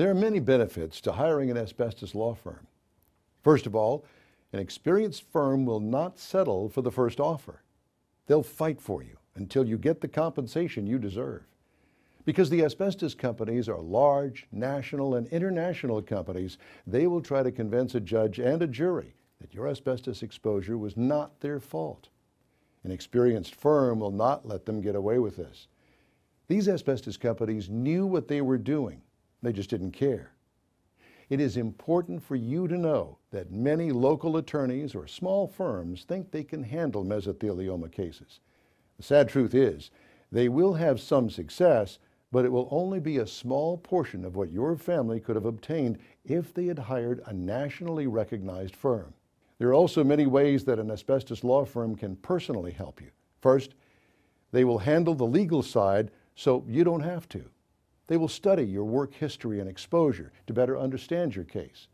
There are many benefits to hiring an asbestos law firm. First of all, an experienced firm will not settle for the first offer. They'll fight for you until you get the compensation you deserve. Because the asbestos companies are large, national, and international companies, they will try to convince a judge and a jury that your asbestos exposure was not their fault. An experienced firm will not let them get away with this. These asbestos companies knew what they were doing. They just didn't care. It is important for you to know that many local attorneys or small firms think they can handle mesothelioma cases. The sad truth is, they will have some success, but it will only be a small portion of what your family could have obtained if they had hired a nationally recognized firm. There are also many ways that an asbestos law firm can personally help you. First, they will handle the legal side so you don't have to. They will study your work history and exposure to better understand your case,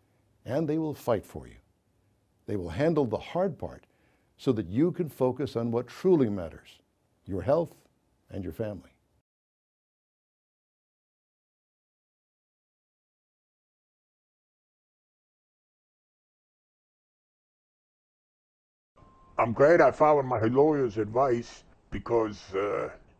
and they will fight for you. They will handle the hard part so that you can focus on what truly matters, your health and your family. I'm glad I followed my lawyer's advice because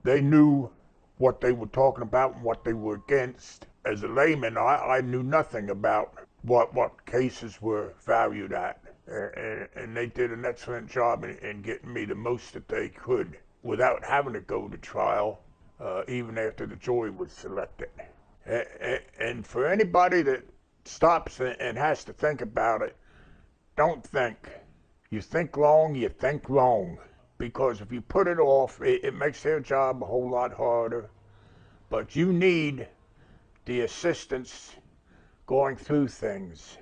they knew what they were talking about and what they were against. As a layman, I knew nothing about what cases were valued at. And they did an excellent job in getting me the most that they could without having to go to trial, even after the jury was selected. And for anybody that stops and has to think about it, don't think. You think long, you think wrong. Because if you put it off, it makes their job a whole lot harder. But you need the assistance going through things.